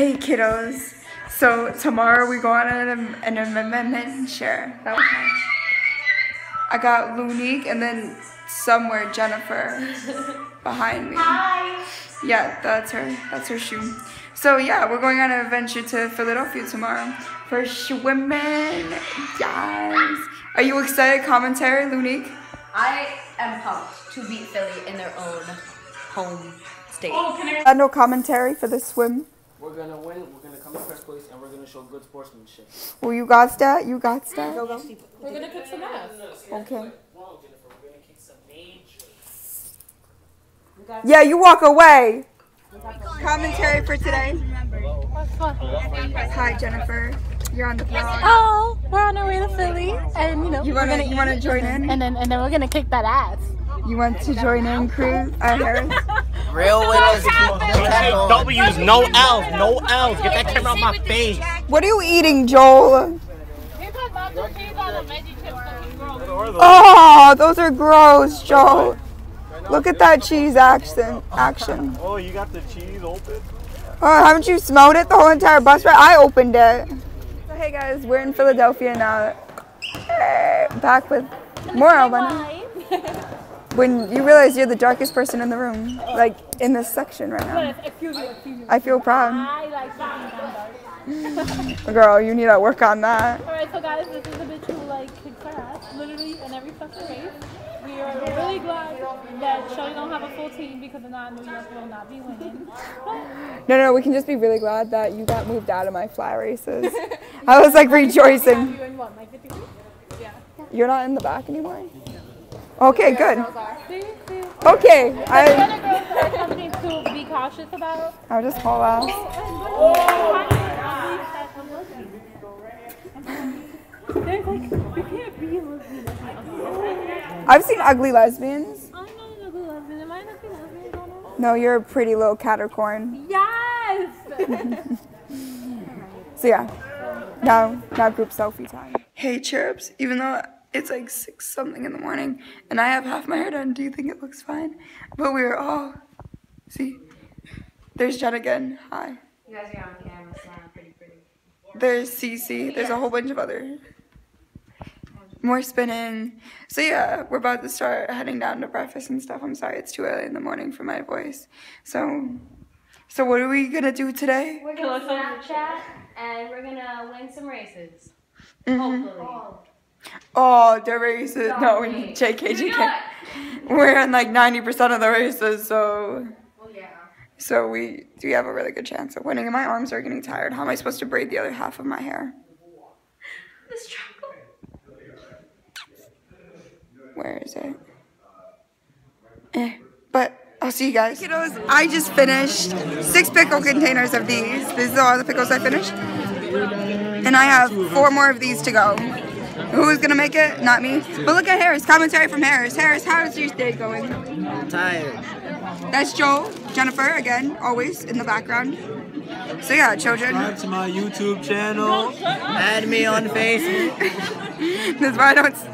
Hey kiddos, so tomorrow we go on an amendment share. That was nice. I got Lunique and then somewhere Jennifer behind me. Hi. Yeah, that's her shoe. So yeah, we're going on an adventure to Philadelphia tomorrow for swimming, guys. Are you excited? Commentary, Lunique? I am pumped to beat Philly in their own home state. Oh, no commentary for this swim? We're gonna win, we're gonna come in first place, and we're gonna show good sportsmanship. Well, you got that? You got that? We're gonna kick some ass. Okay. Yeah, you walk away. Commentary for today. Hi, Jennifer. You're on the vlog. Oh, we're on our way to Philly, and you know you wanna join in, and then we're gonna kick that ass. You want to join in, crew? Harris. Real winners. W's, no L's, no L's. Get that camera on my face. What are you eating, Joel? Oh, those are gross, Joel. Look at that cheese action. Oh, you got the cheese open? Oh, haven't you smelled it the whole entire bus ride? I opened it. So, hey guys, we're in Philadelphia now. Back with more Albana. When you realize you're the darkest person in the room, like in this section right now. I feel proud. Girl, you need to work on that. Alright, so guys, this is a bitch who like kicks our ass, literally in every fucking race. We are really glad that Shelly don't have a full team because if not, New York will not be winning. No, we can just be really glad that you got moved out of my fly races. I was like rejoicing. You in what, like 53? Yeah. You're not in the back anymore? Okay, good. Okay, something to be cautious about. I'll just call out. I've seen ugly lesbians. I'm not an ugly lesbian. Am I an ugly lesbian? No, you're a pretty little catercorn. Yes! So yeah, now group selfie time. Hey, chirps, even though it's like 6-something in the morning, and I have half my hair done. Do you think it looks fine? But we are all... See? There's Jen again. Hi. You guys are on camera, so I'm pretty. There's Cece. There's a whole bunch of other... More spinning. So yeah, we're about to start heading down to breakfast and stuff. I'm sorry, it's too early in the morning for my voice. So what are we gonna do today? We're gonna Snapchat, and we're gonna win some races. Mm-hmm. Hopefully. Oh, the races. Sorry. No, JK. We're in like 90% of the races, so... Well, yeah. So we do have a really good chance of winning. And my arms are getting tired. How am I supposed to braid the other half of my hair? This chocolate. Where is it? But I'll see you guys. Kiddos, I just finished 6 pickle containers of these. These are all the pickles I finished. And I have 4 more of these to go. Who's gonna make it? Not me. But look at Harris. Commentary from Harris. Harris, how's your day going? I'm tired. That's Joel. Jennifer, again, always in the background. So yeah, children. Subscribe to my YouTube channel. Add me on Facebook.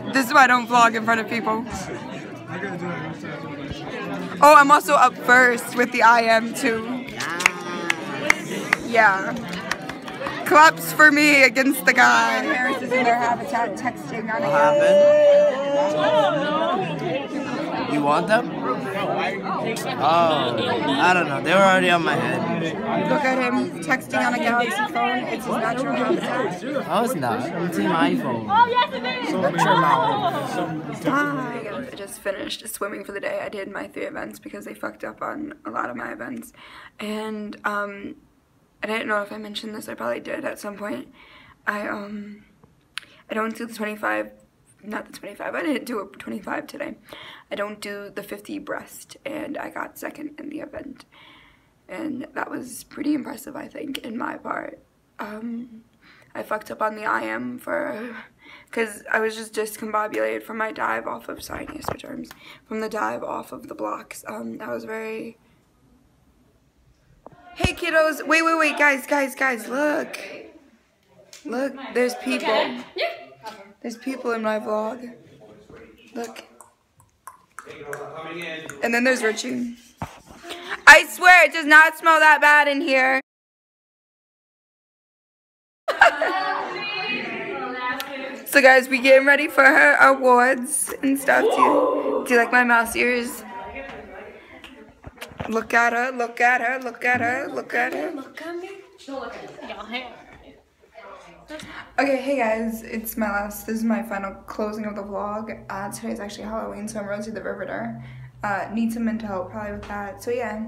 This is why I don't vlog in front of people. Oh, I'm also up first with the IM too. Yeah. Claps for me against the guy. Harris is in their habitat texting on it. What happened? You want them? Oh, I don't know. They were already on my head. Look at him texting on a Galaxy phone. It's his natural habitat. Oh, it's not. I'm seeing my iPhone. Oh, yes, it is. I just finished swimming for the day. I did my 3 events because they fucked up on a lot of my events. And, I didn't know if I mentioned this, I probably did at some point. I don't do the 25, not the 25, I didn't do a 25 today. I don't do the 50 breast, and I got 2nd in the event. And that was pretty impressive, I think, in my part. I fucked up on the IM because I was just discombobulated from my dive off of, sorry, I need to switch arms, from the dive off of the blocks. I was very... Hey kiddos, wait, guys, look, there's people. There's people in my vlog. Look. And then there's Richie. I swear it does not smell that bad in here. So guys, we getting ready for her awards and stuff too. Do you like my mouse ears? Look at her, look at her, look at her, look at her. Look at me. Okay, hey guys, it's my last, this is my final closing of the vlog. Today's actually Halloween, so I'm Rosie the Riveter. Need some mental help probably with that. So yeah,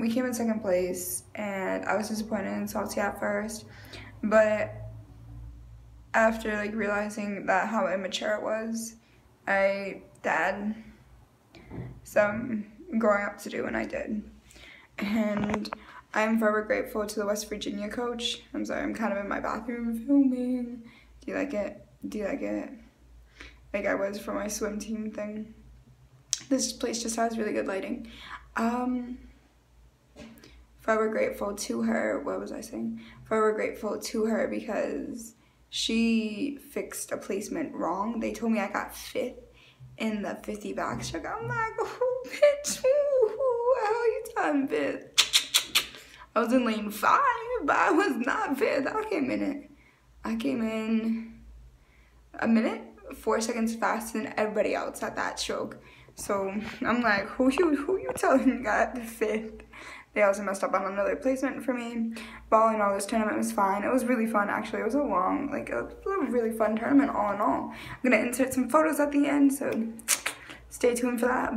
we came in second place and I was disappointed and salty at first, but after like realizing that how immature it was, I had some growing up to do and I did. And I'm forever grateful to the West Virginia coach. I'm sorry, I'm kind of in my bathroom filming. Do you like it? Do you like it? Like I was for my swim team thing. This place just has really good lighting. Forever grateful to her. What was I saying? Forever grateful to her because she fixed a placement wrong. They told me I got fifth in the 50 back check. I'm like, oh, bitch, ooh, how you done, bitch? I was in lane 5, but I was not fifth. I came in it. I came in a minute, 4 seconds faster than everybody else at that stroke. So I'm like, who you telling got the fifth? They also messed up on another placement for me. But all in all, this tournament was fine. It was really fun, actually. It was a long, like, a really fun tournament, all in all. I'm gonna insert some photos at the end, so stay tuned for that.